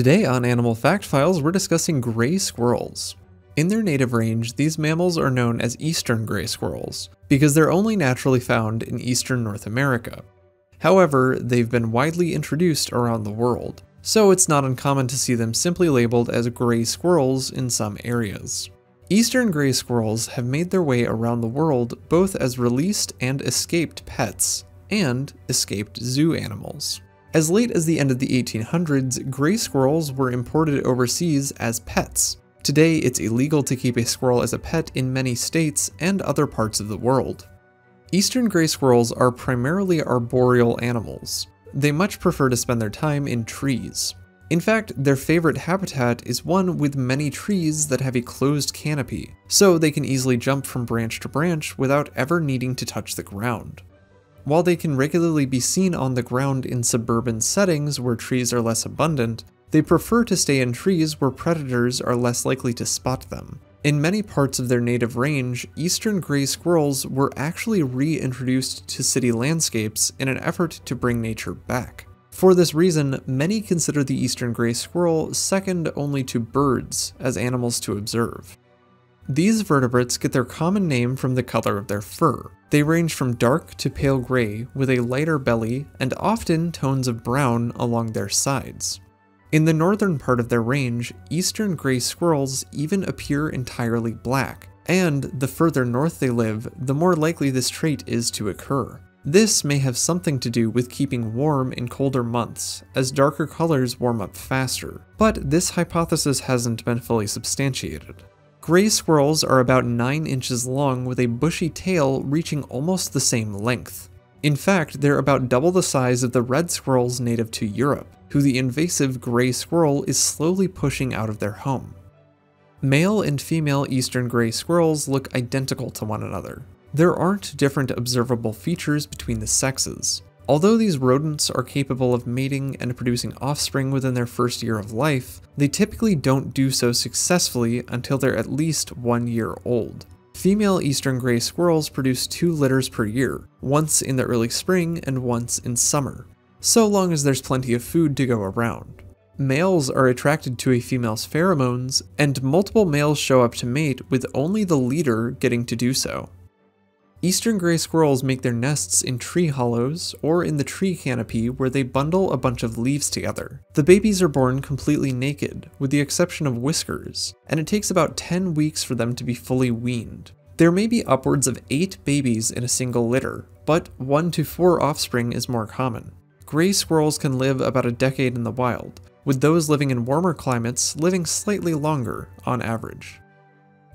Today on Animal Fact Files, we're discussing gray squirrels. In their native range, these mammals are known as eastern gray squirrels, because they're only naturally found in eastern North America. However, they've been widely introduced around the world, so it's not uncommon to see them simply labeled as gray squirrels in some areas. Eastern gray squirrels have made their way around the world both as released and escaped pets, and escaped zoo animals. As late as the end of the 1800s, gray squirrels were imported overseas as pets. Today, it's illegal to keep a squirrel as a pet in many states and other parts of the world. Eastern gray squirrels are primarily arboreal animals. They much prefer to spend their time in trees. In fact, their favorite habitat is one with many trees that have a closed canopy, so they can easily jump from branch to branch without ever needing to touch the ground. While they can regularly be seen on the ground in suburban settings where trees are less abundant, they prefer to stay in trees where predators are less likely to spot them. In many parts of their native range, eastern gray squirrels were actually reintroduced to city landscapes in an effort to bring nature back. For this reason, many consider the eastern gray squirrel second only to birds as animals to observe. These vertebrates get their common name from the color of their fur. They range from dark to pale gray with a lighter belly and often tones of brown along their sides. In the northern part of their range, eastern gray squirrels even appear entirely black, and the further north they live, the more likely this trait is to occur. This may have something to do with keeping warm in colder months, as darker colors warm up faster, but this hypothesis hasn't been fully substantiated. Gray squirrels are about 9 inches long with a bushy tail reaching almost the same length. In fact, they're about double the size of the red squirrels native to Europe, who the invasive gray squirrel is slowly pushing out of their home. Male and female eastern gray squirrels look identical to one another. There aren't different observable features between the sexes. Although these rodents are capable of mating and producing offspring within their first year of life, they typically don't do so successfully until they're at least 1 year old. Female eastern gray squirrels produce 2 litters per year, once in the early spring and once in summer, so long as there's plenty of food to go around. Males are attracted to a female's pheromones, and multiple males show up to mate with only the leader getting to do so. Eastern gray squirrels make their nests in tree hollows or in the tree canopy where they bundle a bunch of leaves together. The babies are born completely naked, with the exception of whiskers, and it takes about 10 weeks for them to be fully weaned. There may be upwards of 8 babies in a single litter, but 1 to 4 offspring is more common. Gray squirrels can live about a decade in the wild, with those living in warmer climates living slightly longer on average.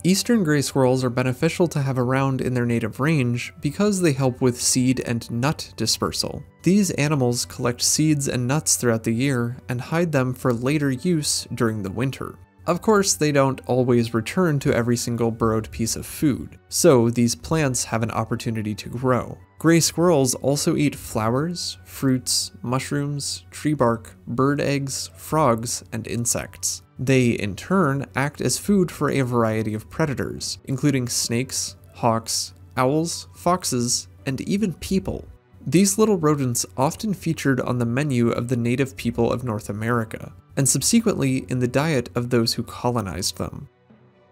Eastern gray squirrels are beneficial to have around in their native range because they help with seed and nut dispersal. These animals collect seeds and nuts throughout the year and hide them for later use during the winter. Of course, they don't always return to every single burrowed piece of food, so these plants have an opportunity to grow. Gray squirrels also eat flowers, fruits, mushrooms, tree bark, bird eggs, frogs, and insects. They, in turn, act as food for a variety of predators, including snakes, hawks, owls, foxes, and even people. These little rodents often featured on the menu of the native people of North America, and subsequently in the diet of those who colonized them.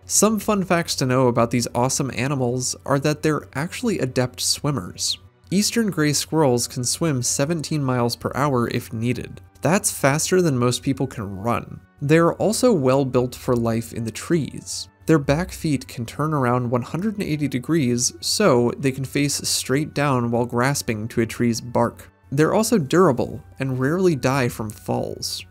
Some fun facts to know about these awesome animals are that they're actually adept swimmers. Eastern gray squirrels can swim 17 miles per hour if needed. That's faster than most people can run. They're also well built for life in the trees. Their back feet can turn around 180 degrees, so they can face straight down while grasping to a tree's bark. They're also durable and rarely die from falls.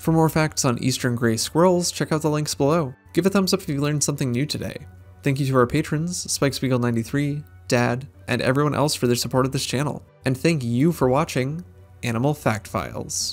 For more facts on eastern gray squirrels, check out the links below. Give a thumbs up if you learned something new today. Thank you to our patrons, SpikeSpiegel93, Dad, and everyone else for their support of this channel. And thank you for watching Animal Fact Files.